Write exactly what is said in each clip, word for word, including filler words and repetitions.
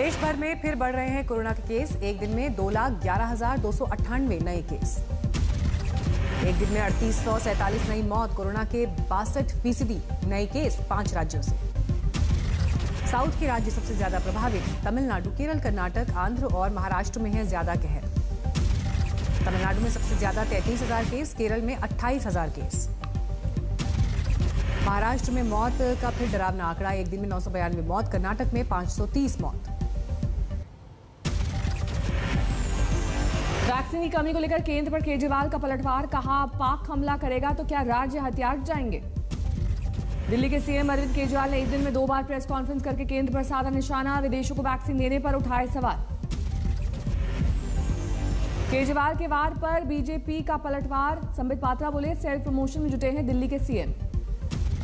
देश भर में फिर बढ़ रहे हैं कोरोना के केस। एक दिन में दो लाख ग्यारह हजार दो सौ अट्ठानवे नए केस। एक दिन में अड़तीस सौ सैंतालीस नई मौत। कोरोना के बासठ फीसदी नए केस पांच राज्यों से। साउथ के राज्य सबसे ज्यादा प्रभावित। तमिलनाडु, केरल, कर्नाटक, आंध्र और महाराष्ट्र में है ज्यादा कहर। तमिलनाडु में सबसे ज्यादा तैंतीस हजार केस, केरल में अट्ठाईस हजार केस। महाराष्ट्र में मौत का फिर डरावना आंकड़ा। एक दिन में नौ सौ बयानवे मौत। कर्नाटक में पांच सौ तीस मौत। वैक्सीन की कमी को लेकर केंद्र पर केजरीवाल का पलटवार। कहा पाक हमला करेगा तो क्या राज्य हथियार जाएंगे। दिल्ली के सीएम अरविंद केजरीवाल ने एक दिन में दो बार प्रेस कॉन्फ्रेंस करके केंद्र पर साधा निशाना। विदेशों को वैक्सीन देने पर उठाए सवाल। केजरीवाल के वार पर बीजेपी का पलटवार। संबित पात्रा बोले सेल्फ प्रमोशन में जुटे हैं दिल्ली के सीएम।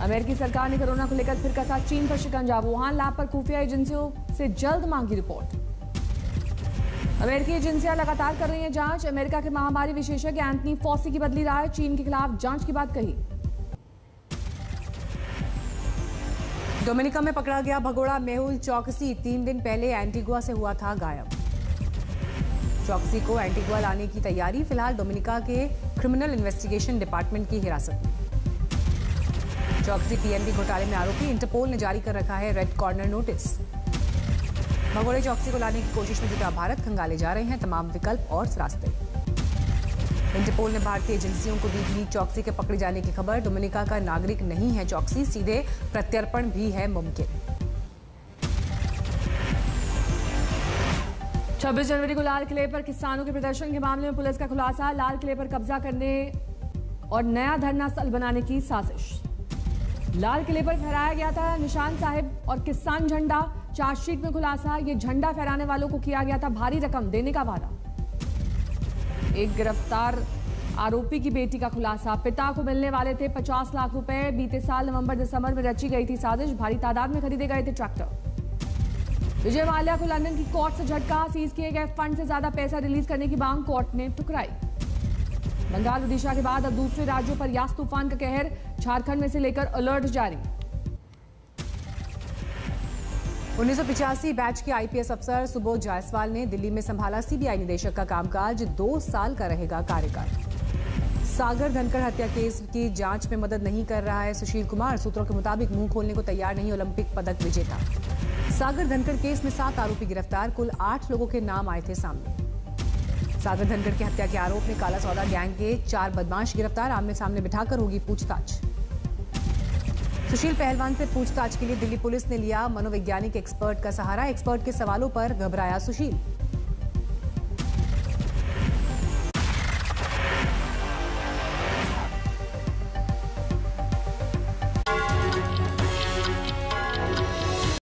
अमेरिकी सरकार ने कोरोना को लेकर फिर कसा चीन पर शिकंजा। वुहान लैब पर खुफिया एजेंसियों से जल्द मांगी रिपोर्ट। अमेरिकी एजेंसियां लगातार कर रही हैं जांच। अमेरिका के महामारी विशेषज्ञ एंथनी फॉसी की बदली राय। चीन के खिलाफ जांच की बात कही। डोमिनिका में पकड़ा गया भगोड़ा मेहुल चौकसी। तीन दिन पहले एंटीगुआ से हुआ था गायब। चौकसी को एंटीगुआ लाने की तैयारी। फिलहाल डोमिनिका के क्रिमिनल इन्वेस्टिगेशन डिपार्टमेंट की हिरासत में। चौकसी पीएनबी घोटाले में आरोपी। इंटरपोल ने जारी कर रखा है रेड कॉर्नर नोटिस। भगोड़े चौकसी को लाने की कोशिश में जुटा भारत। खंगाले जा रहे हैं तमाम विकल्प और रास्ते। इंटरपोल ने भारतीय एजेंसियों को दी थी चौकसी के पकड़े जाने की खबर। डोमिनिका का नागरिक नहीं है चौकसी, सीधे प्रत्यर्पण भी है मुमकिन। छब्बीस जनवरी को लाल किले पर किसानों के प्रदर्शन के मामले में पुलिस का खुलासा। लाल किले पर कब्जा करने और नया धरना स्थल बनाने की साजिश। लाल किले पर फहराया गया था निशान साहिब और किसान झंडा। चार्जशीट में खुलासा। ये झंडा फहराने वालों को किया गया था भारी रकम देने का वादा। एक गिरफ्तार आरोपी की बेटी का खुलासा। पिता को मिलने वाले थे पचास लाख रुपए। बीते साल नवंबर दिसंबर में रची गई थी साजिश। भारी तादाद में खरीदे गए थे ट्रैक्टर। विजय माल्या को लंदन की कोर्ट से झटका। सीज किए गए फंड से ज्यादा पैसा रिलीज करने की मांग कोर्ट ने ठुकराई। बंगाल, उड़ीसा के बाद अब दूसरे राज्यों पर यास तूफान का कहर। झारखंड में से लेकर अलर्ट जारी। उन्नीस सौ पिचासी बैच के आईपीएस अफसर सुबोध जायसवाल ने दिल्ली में संभाला सीबीआई निदेशक का कामकाज। दो साल का रहेगा कार्यकाल। सागर धनखड़ हत्या केस की जांच में मदद नहीं कर रहा है सुशील कुमार। सूत्रों के मुताबिक मुंह खोलने को तैयार नहीं ओलंपिक पदक विजेता। सागर धनखड़ केस में सात आरोपी गिरफ्तार। कुल आठ लोगों के नाम आए थे सामने। सागर धनखड़ की हत्या के आरोप में काला सौदा गैंग के चार बदमाश गिरफ्तार। आमने सामने बिठाकर होगी पूछताछ। सुशील पहलवान से पूछताछ के लिए दिल्ली पुलिस ने लिया मनोवैज्ञानिक एक्सपर्ट का सहारा। एक्सपर्ट के सवालों पर घबराया सुशील।